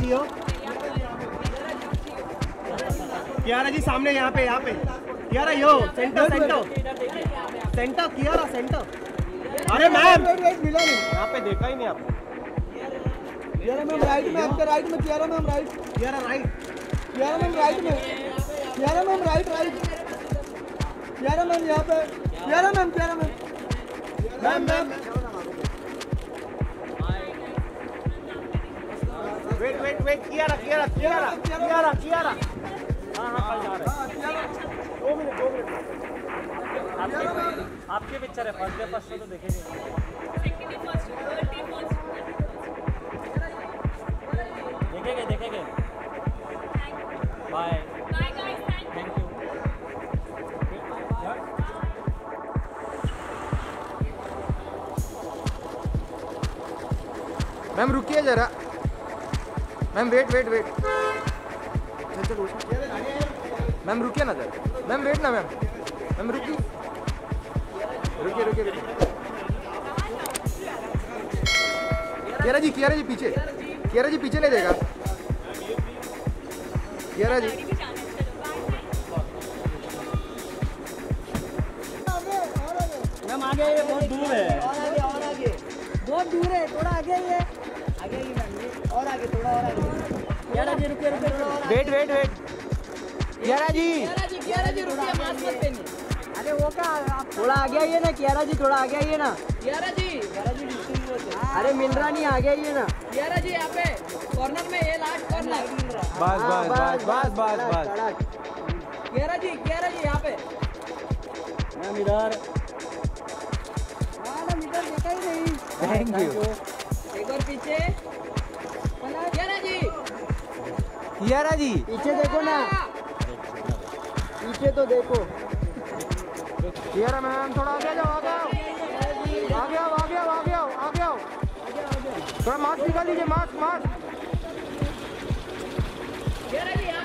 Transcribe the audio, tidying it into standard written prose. दियो कियारा जी, सामने यहाँ पे कियारा, यो centre centre centre Kiara centre. अरे मैम मिला नहीं, यहाँ पे देखा ही नहीं आपको। कियारा मैम राइट में, आपके राइट में Kiara ma'am, right Kiara right, Kiara ma'am right में, Kiara ma'am right right, Kiara ma'am यहाँ पे, Kiara ma'am, Kiara ma'am ma'am wait wait wait, Kiara Kiara Kiara Kiara Kiara, हाँ हाँ जा रहा है। 2 मिनट आपके पिक्चर है, फर्स्ट डे फर्स्ट शो तो देखेंगे देखेंगे। Bye bye guys, thank you. Ma'am रुकिए जरा, मैम वेट वेट वेट, चल चल मैम रुकिए ना जरा, मैम वेट ना, मैम मैम रुकिए रुकिए रुकिए रुकिए। कियारा जी, कियारा जी पीछे, कियारा जी पीछे नहीं देगा कियारा जी। मैम आगे, ये बहुत दूर है, और आगे बहुत दूर है, थोड़ा आगे ही है, आगे ही मैम, और आगे थोड़ा, और आगे कियारा जी रुकिए रुकिए, wait wait wait Kiara ji, Kiara ji रुकिए, मास्क मत पहनिए। अरे वो क्या, आप थोड़ा आगे आइए ना कियारा जी, थोड़ा आगे आइए ना कियारा जी, कियारा जी डिस्टिंग, अरे मिंद्रा नहीं, आगे आइए ना कियारा जी, यहाँ पे कॉर्नर में, ये लास्ट कॉर्नर, बस बस बस बस बस कियारा जी, कियारा जी यहाँ पे मैम इधर, हाँ मैम इधर देखा ही नहीं, थैंक यू। एक और पीछे कियारा जी, कियारा जी पीछे देखो ना, पीछे तो देखो कियारा मैम, थोड़ा आगे जाओ, आगे आओ आगे आओ आगे आओ आगे आओ आगे आओ, थोड़ा मास्क निकाल लीजिए, मास्क मास्क।